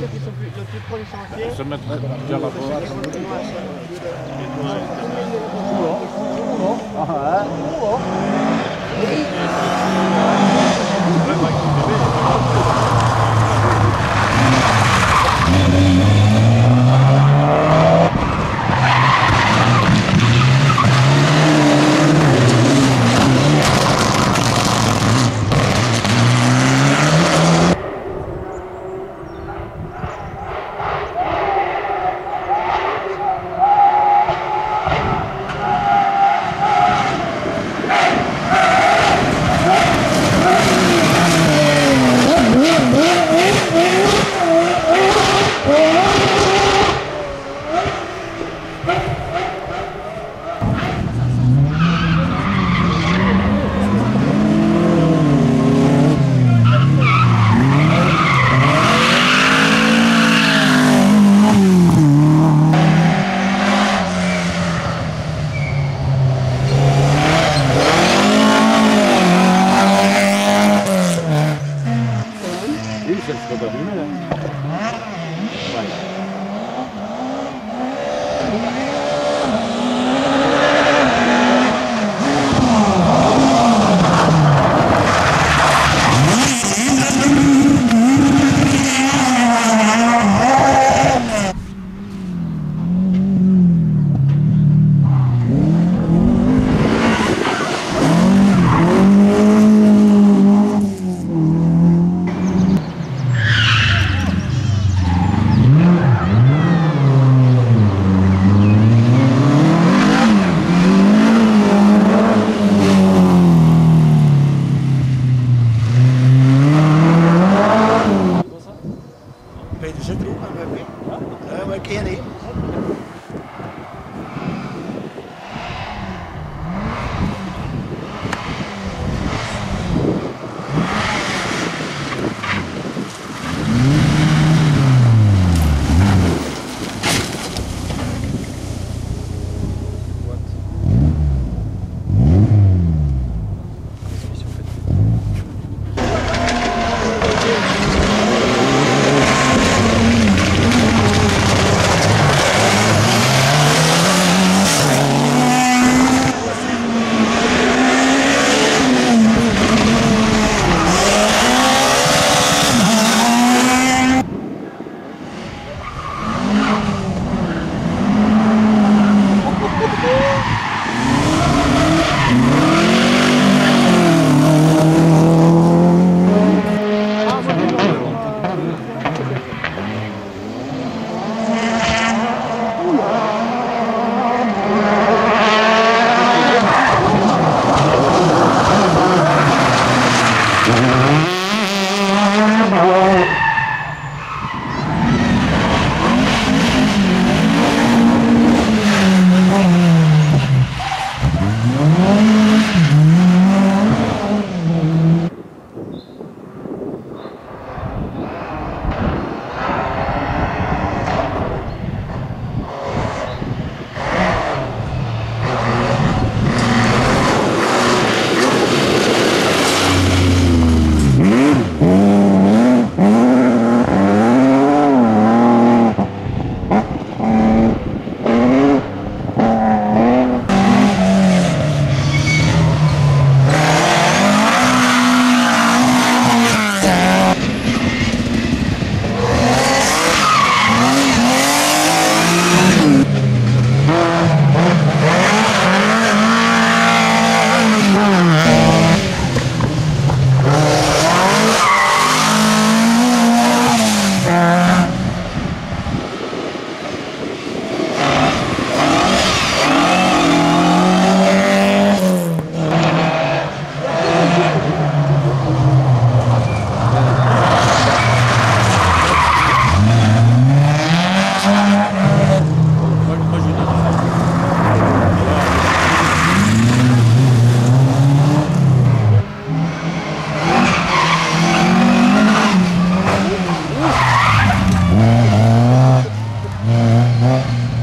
ceux qui sont le plus proche du chantier. Se mettre bien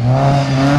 là-bas.